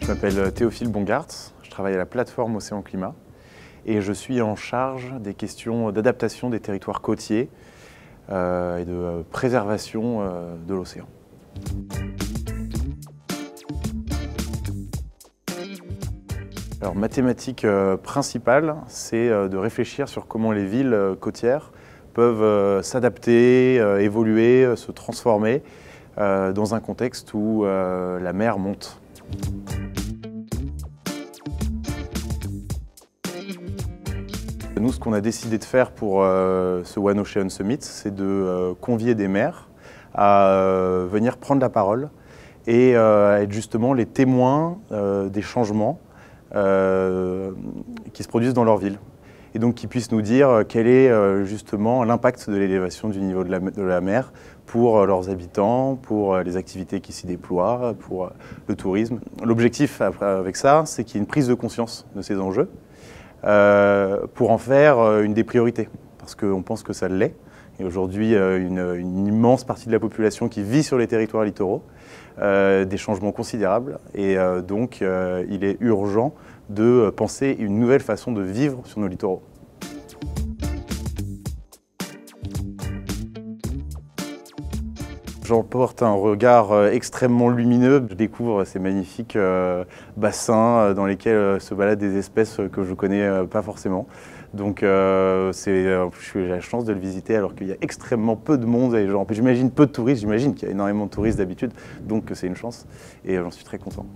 Je m'appelle Théophile Bongarts, je travaille à la plateforme Océan Climat et je suis en charge des questions d'adaptation des territoires côtiers et de préservation de l'océan. Alors, ma thématique principale, c'est de réfléchir sur comment les villes côtières peuvent s'adapter, évoluer, se transformer dans un contexte où la mer monte. Nous, ce qu'on a décidé de faire pour ce One Ocean Summit, c'est de convier des maires à venir prendre la parole et à être justement les témoins des changements qui se produisent dans leur ville. Et donc qui puissent nous dire quel est justement l'impact de l'élévation du niveau de la mer pour leurs habitants, pour les activités qui s'y déploient, pour le tourisme. L'objectif avec ça, c'est qu'il y ait une prise de conscience de ces enjeux pour en faire une des priorités, parce qu'on pense que ça l'est. Et aujourd'hui, une immense partie de la population qui vit sur les territoires littoraux, des changements considérables. Et donc, il est urgent de penser une nouvelle façon de vivre sur nos littoraux. J'en porte un regard extrêmement lumineux. Je découvre ces magnifiques bassins dans lesquels se baladent des espèces que je ne connais pas forcément. Donc j'ai la chance de le visiter alors qu'il y a extrêmement peu de monde. J'imagine peu de touristes, j'imagine qu'il y a énormément de touristes d'habitude, donc c'est une chance et j'en suis très content.